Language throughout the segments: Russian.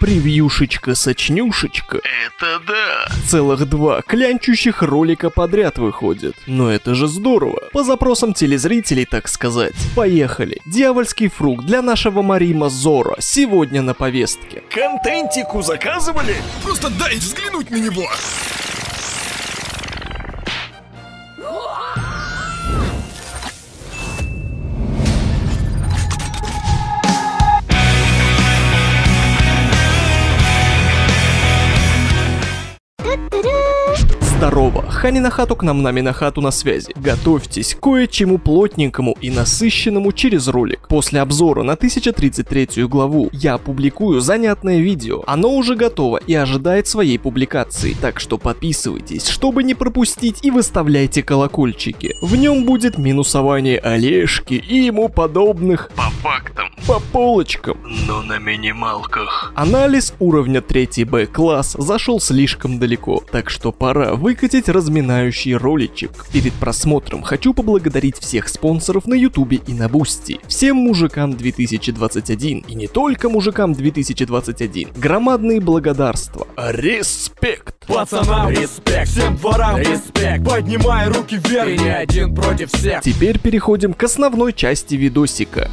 Превьюшечка-сочнюшечка. Это да. Целых 2 клянчущих ролика подряд выходит. Но это же здорово. По запросам телезрителей, так сказать. Поехали. Дьявольский фрукт для нашего Маримо Зоро сегодня на повестке. Контентику заказывали? Просто дайте взглянуть на него. Здорово, Ханинахату к нам Наминахату на связи. Готовьтесь к кое-чему плотненькому и насыщенному через ролик. После обзора на 1033 главу я опубликую занятное видео. Оно уже готово и ожидает своей публикации, так что подписывайтесь, чтобы не пропустить, и выставляйте колокольчики. В нем будет минусование Олежки и ему подобных по фактам, по полочкам, но на минималках. Анализ уровня 3 Б класс зашел слишком далеко, так что пора выкатить разминающий роличек. Перед просмотром хочу поблагодарить всех спонсоров на ютубе и на бусти. Всем мужикам 2021 и не только мужикам 2021 громадные благодарства. Респект! Пацанам респект, всем дворам респект, поднимай руки вверх, и не один против всех. Теперь переходим к основной части видосика.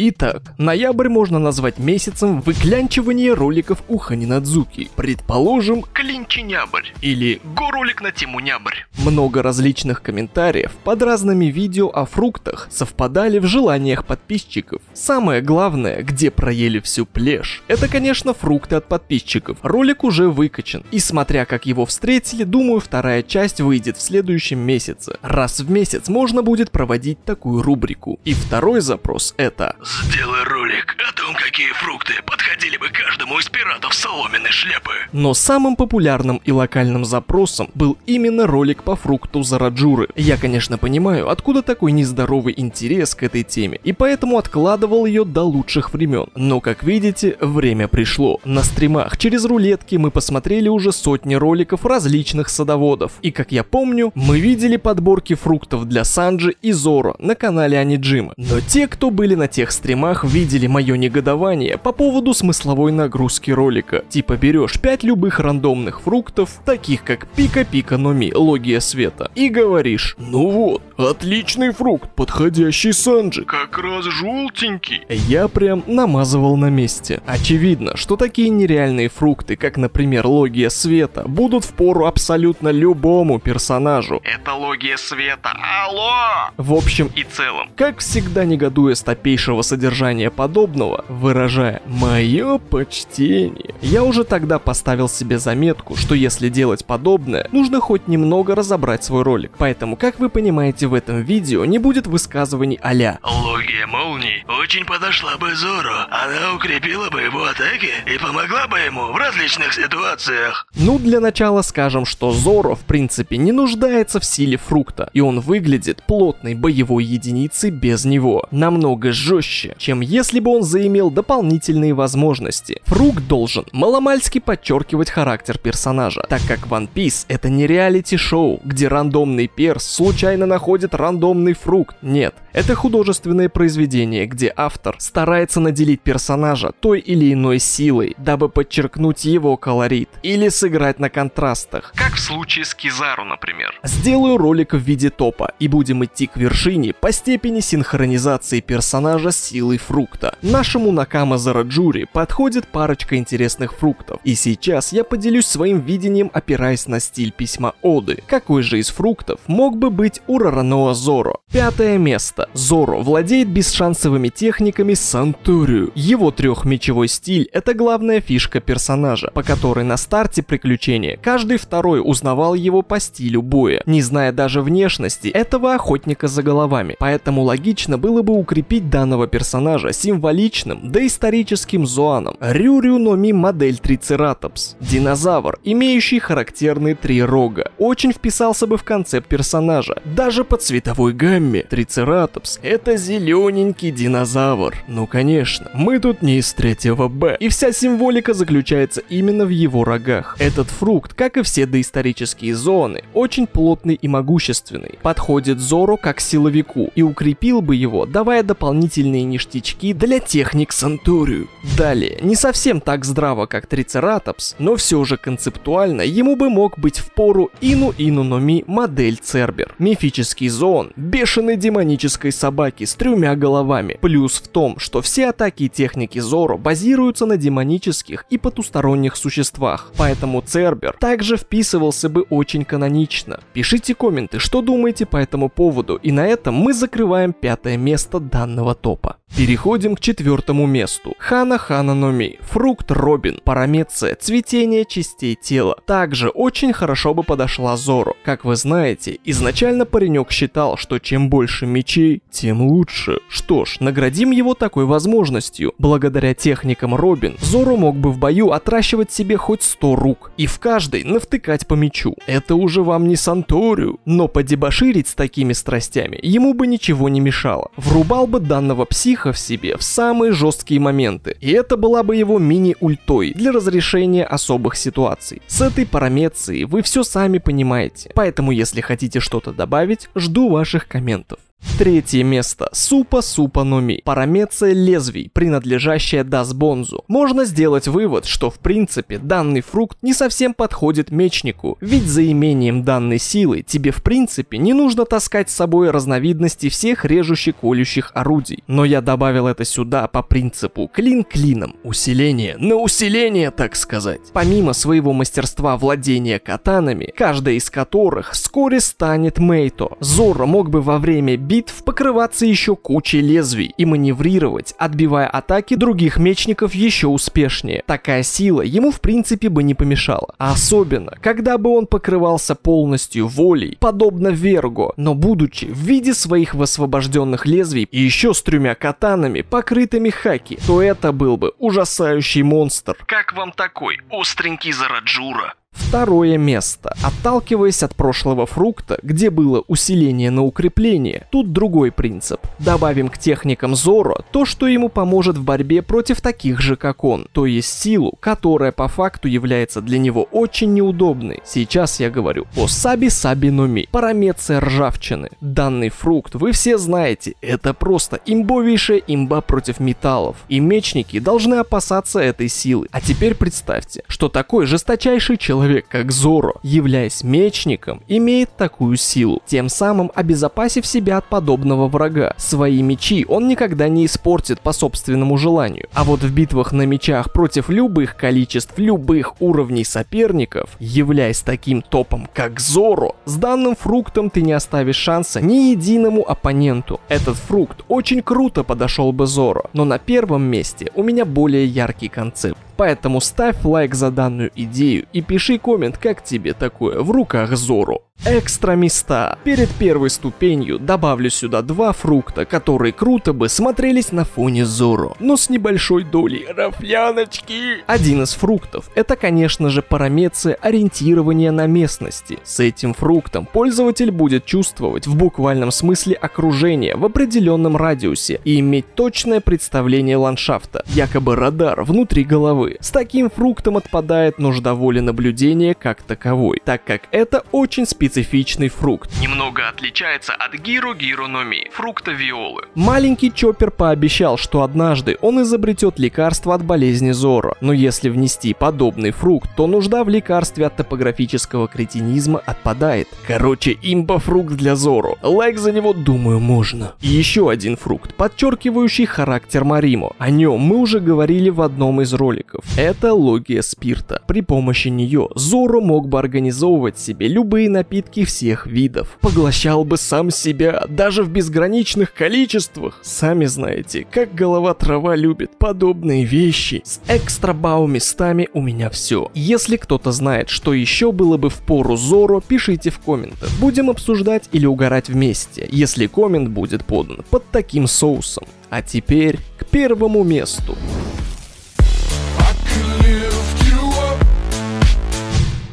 Итак, ноябрь можно назвать месяцем выклянчивания роликов у Ханинадзуки. Предположим, клинчинябрь или горолик на тему нябрь. Много различных комментариев под разными видео о фруктах совпадали в желаниях подписчиков. Самое главное, где проели всю плешь, это, конечно, фрукты от подписчиков. Ролик уже выкачан, и смотря как его встретили, думаю, вторая часть выйдет в следующем месяце. Раз в месяц можно будет проводить такую рубрику. И второй запрос — это сделай ролик о том, какие фрукты подходили бы каждому из пиратов соломенной шляпы. Но самым популярным и локальным запросом был именно ролик по фрукту Зараджуры. Я, конечно, понимаю, откуда такой нездоровый интерес к этой теме, и поэтому откладывал ее до лучших времен. Но, как видите, время пришло. На стримах через рулетки мы посмотрели уже сотни роликов различных садоводов. И, как я помню, мы видели подборки фруктов для Санджи и Зоро на канале Аниджима. Но те, кто были на тех стримах, видели мое негодование по поводу смысловой нагрузки ролика. Типа берешь 5 любых рандомных фруктов, таких как пика-пика-номи, логия света, и говоришь: ну вот, отличный фрукт, подходящий Санджи, как раз желтенький. Я прям намазывал на месте. Очевидно, что такие нереальные фрукты, как, например, логия света, будут впору абсолютно любому персонажу. Это логия света, алло! В общем и целом, как всегда, негодуя с топейшего содержания подобного, выражая мое почтение, я уже тогда поставил себе заметку, что если делать подобное, нужно хоть немного разобрать свой ролик. Поэтому, как вы понимаете, в этом видео не будет высказываний а-ля «Логия молнии очень подошла бы Зоро, она укрепила бы его атаки и помогла бы ему в различных ситуациях». Ну, для начала скажем, что Зоро в принципе не нуждается в силе фрукта, и он выглядит плотной боевой единицей без него. Намного жестче, чем если бы он заимел дополнительные возможности. Фрукт должен маломальски подчеркивать характер персонажа, так как One Piece это не реалити-шоу, где рандомный перс случайно находит рандомный фрукт. Нет, это художественное произведение, где автор старается наделить персонажа той или иной силой, дабы подчеркнуть его колорит или сыграть на контрастах, как в случае с Кизару, например. Сделаю ролик в виде топа и будем идти к вершине по степени синхронизации персонажа с силой фрукта. Нашему Наками Зоро Джуро подходит парочка интересных фруктов, и сейчас я поделюсь своим видением, опираясь на стиль письма Оды. Какой же из фруктов мог бы быть у Ророноа Зоро? 5 место. Зоро владеет бесшансовыми техниками Санторию. Его трехмечевой стиль — это главная фишка персонажа, по которой на старте приключения каждый второй узнавал его по стилю боя, не зная даже внешности этого охотника за головами. Поэтому логично было бы укрепить данного персонажа символичным доисторическим зоаном. Рю-рю-но-ми модель трицератопс. Динозавр, имеющий характерные 3 рога. Очень вписался бы в концепт персонажа, даже по цветовой гамме. Трицератопс Септопс. Это зелененький динозавр. Ну конечно, мы тут не из 3-го Б. И вся символика заключается именно в его рогах. Этот фрукт, как и все доисторические зоны, очень плотный и могущественный. Подходит Зоро как силовику и укрепил бы его, давая дополнительные ништячки для техник Санторию. Далее, не совсем так здраво, как Трицератопс, но все же концептуально ему бы мог быть впору Ину Ину но ми модель Цербер. Мифический зоон бешеной демонической собаки с 3 головами. Плюс в том, что все атаки и техники Зоро базируются на демонических и потусторонних существах, поэтому Цербер также вписывался бы очень канонично. Пишите комменты, что думаете по этому поводу, и на этом мы закрываем 5-е место данного топа. Переходим к 4-му месту. Хана-Хана-Номи. Фрукт Робин. Парамеция. Цветение частей тела. Также очень хорошо бы подошла Зоро. Как вы знаете, изначально паренек считал, что чем больше мечей, тем лучше. Что ж, наградим его такой возможностью. Благодаря техникам Робин, Зоро мог бы в бою отращивать себе хоть 100 рук и в каждой навтыкать по мечу. Это уже вам не Санторию, но подебоширить с такими страстями ему бы ничего не мешало. Врубал бы данного психа в себе в самые жесткие моменты, и это была бы его мини-ультой для разрешения особых ситуаций. С этой парамецией вы все сами понимаете, поэтому если хотите что-то добавить, жду ваших комментов. 3-е место. Супа-супа-номи. Парамеция лезвий, принадлежащая Дасбонзу. Можно сделать вывод, что в принципе данный фрукт не совсем подходит мечнику, ведь за имением данной силы тебе в принципе не нужно таскать с собой разновидности всех режущих колющих орудий. Но я добавил это сюда по принципу клин клином. Усиление на усиление, так сказать. Помимо своего мастерства владения катанами, каждая из которых вскоре станет мейто, Зоро мог бы во время битв покрываться еще кучей лезвий и маневрировать, отбивая атаки других мечников еще успешнее. Такая сила ему в принципе бы не помешала. Особенно, когда бы он покрывался полностью волей, подобно Верго, но будучи в виде своих освобожденных лезвий и еще с 3 катанами, покрытыми хаки, то это был бы ужасающий монстр. Как вам такой остренький Зоро Джуро? 2-е место. Отталкиваясь от прошлого фрукта, где было усиление на укрепление, тут другой принцип. Добавим к техникам Зоро то, что ему поможет в борьбе против таких же, как он, то есть силу, которая по факту является для него очень неудобной. Сейчас я говорю о саби саби номи, парамеция ржавчины. Данный фрукт вы все знаете, это просто имбовейшая имба против металлов, и мечники должны опасаться этой силы. А теперь представьте, что такой жесточайший человек, как Зоро, являясь мечником, имеет такую силу, тем самым обезопасив себя от подобного врага. Свои мечи он никогда не испортит по собственному желанию, а вот в битвах на мечах против любых количеств, любых уровней соперников, являясь таким топом, как Зоро, с данным фруктом ты не оставишь шанса ни единому оппоненту. Этот фрукт очень круто подошел бы Зоро, но на 1-м месте у меня более яркий концепт. Поэтому ставь лайк за данную идею и пиши коммент, как тебе такое в руках Зоро. Экстра места. Перед 1-й ступенью добавлю сюда 2 фрукта, которые круто бы смотрелись на фоне Зоро, но с небольшой долей рафляночки. Один из фруктов — это, конечно же, парамеция ориентирования на местности. С этим фруктом пользователь будет чувствовать в буквальном смысле окружение в определенном радиусе и иметь точное представление ландшафта, якобы радар внутри головы. С таким фруктом отпадает нужда воли наблюдения как таковой, так как это очень специфичный фрукт. Немного отличается от гиру-гиру-номи, фрукта виолы. Маленький Чоппер пообещал, что однажды он изобретет лекарство от болезни Зоро, но если внести подобный фрукт, то нужда в лекарстве от топографического кретинизма отпадает. Короче, имба-фрукт для Зоро. Лайк за него, думаю, можно. И еще один фрукт, подчеркивающий характер Маримо. О нем мы уже говорили в одном из роликов. Это логия спирта. При помощи нее Зоро мог бы организовывать себе любые напитки всех видов. Поглощал бы сам себя, даже в безграничных количествах. Сами знаете, как голова трава любит подобные вещи. С экстра бау местами у меня все. Если кто-то знает, что еще было бы в пору Зоро, пишите в комментах. Будем обсуждать или угорать вместе, если коммент будет подан под таким соусом. А теперь к 1-му месту.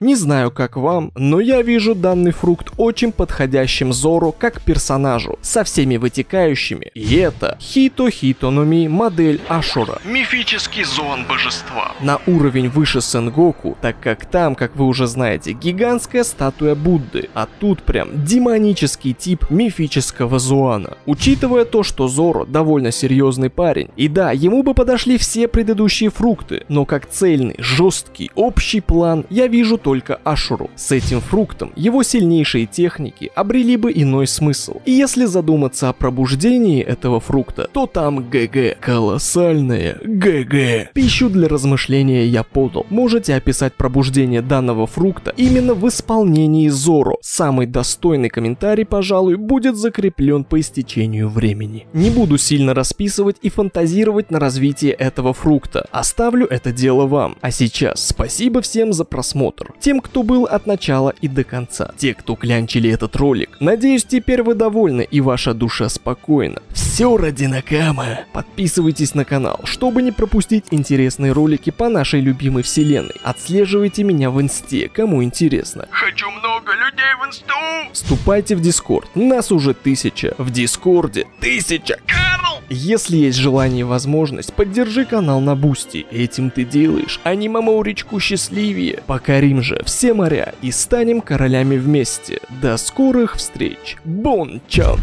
Не знаю, как вам, но я вижу данный фрукт очень подходящим Зоро как персонажу, со всеми вытекающими. И это Хито Хито Нуми, модель Ашура. Мифический зон божества. На уровень выше Сен-Гоку, так как там, как вы уже знаете, гигантская статуя Будды, а тут прям демонический тип мифического зуана. Учитывая то, что Зоро довольно серьезный парень, и да, ему бы подошли все предыдущие фрукты, но как цельный, жесткий, общий план я вижу только Ашуру. С этим фруктом его сильнейшие техники обрели бы иной смысл. И если задуматься о пробуждении этого фрукта, то там ГГ. Колоссальное ГГ. Пищу для размышления я подал. Можете описать пробуждение данного фрукта именно в исполнении Зоро. Самый достойный комментарий, пожалуй, будет закреплен по истечению времени. Не буду сильно расписывать и фантазировать на развитие этого фрукта. Оставлю это дело вам. А сейчас спасибо всем за просмотр. Тем, кто был от начала и до конца. Те, кто клянчили этот ролик. Надеюсь, теперь вы довольны и ваша душа спокойна. Все ради Накама. Подписывайтесь на канал, чтобы не пропустить интересные ролики по нашей любимой вселенной. Отслеживайте меня в инсте, кому интересно. Хочу много людей в инсту. Вступайте в дискорд, нас уже 1000. В дискорде 1000. Карл! Если есть желание и возможность, поддержи канал на бусти. Этим ты делаешь аниме-мауричку счастливее. Покорим же все моря и станем королями вместе. До скорых встреч. Бон-чан!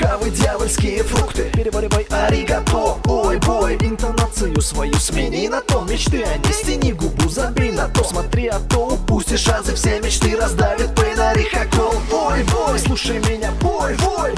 Хавай дьявольские фрукты, переваривай аригато, ой бой. Интонацию свою смени на тон мечты, а не стяни губу, забей на то. Смотри, а то упустишь азы, все мечты раздавит пейнари хакол. Ой бой, слушай меня, бой, бой.